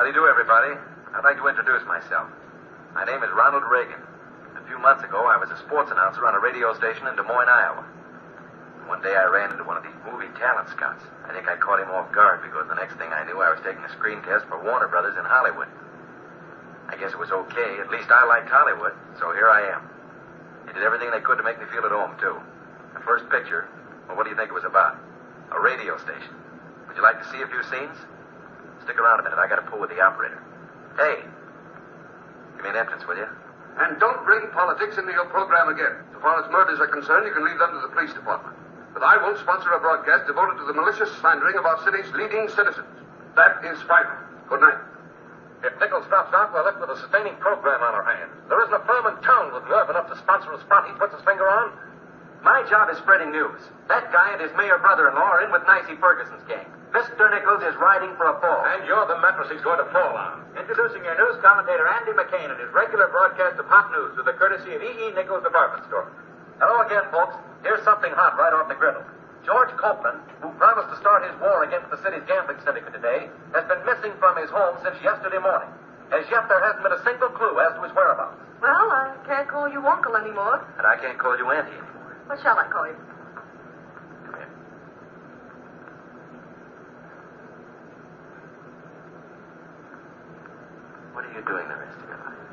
How do you do, everybody? I'd like to introduce myself. My name is Ronald Reagan. A few months ago, I was a sports announcer on a radio station in Des Moines, Iowa. One day I ran into one of these movie talent scouts. I think I caught him off guard because the next thing I knew, I was taking a screen test for Warner Brothers in Hollywood. I guess it was okay. At least I liked Hollywood, so here I am. They did everything they could to make me feel at home, too. The first picture, well, what do you think it was about? A radio station. Would you like to see a few scenes? Stick around a minute. I got to pull with the operator. Hey, give me an entrance, will you? And don't bring politics into your program again. So far as murders are concerned, you can leave them to the police department. But I won't sponsor a broadcast devoted to the malicious slandering of our city's leading citizens. That is final. Good night. If Nichols drops out, we're left with a sustaining program on our hands. There isn't a firm in town with nerve enough to sponsor a spot he puts his finger on. My job is spreading news. That guy and his mayor brother-in-law are in with Nicey Ferguson's gang. Mr. Nichols is riding for a fall. And you're the mattress he's going to fall on. Introducing your news commentator, Andy McCain, and his regular broadcast of hot news with the courtesy of E.E. Nichols' department store. Hello again, folks. Here's something hot right off the griddle. George Copeland, who promised to start his war against the city's gambling syndicate today, has been missing from his home since yesterday morning. As yet, there hasn't been a single clue as to his whereabouts. Well, I can't call you Uncle anymore. And I can't call you Auntie anymore. What shall I call you? Come here. What are you doing the rest of your life?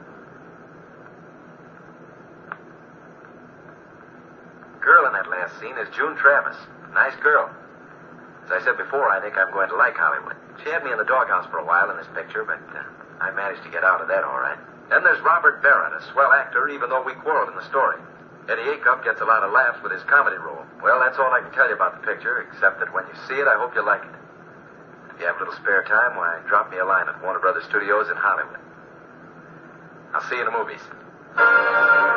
The girl in that last scene is June Travis. Nice girl. As I said before, I think I'm going to like Hollywood. She had me in the doghouse for a while in this picture, but I managed to get out of that all right. Then there's Robert Barrett, a swell actor, even though we quarreled in the story. Eddie Acuff gets a lot of laughs with his comedy role. Well, that's all I can tell you about the picture, except that when you see it, I hope you like it. If you have a little spare time, why, drop me a line at Warner Brothers Studios in Hollywood. I'll see you in the movies.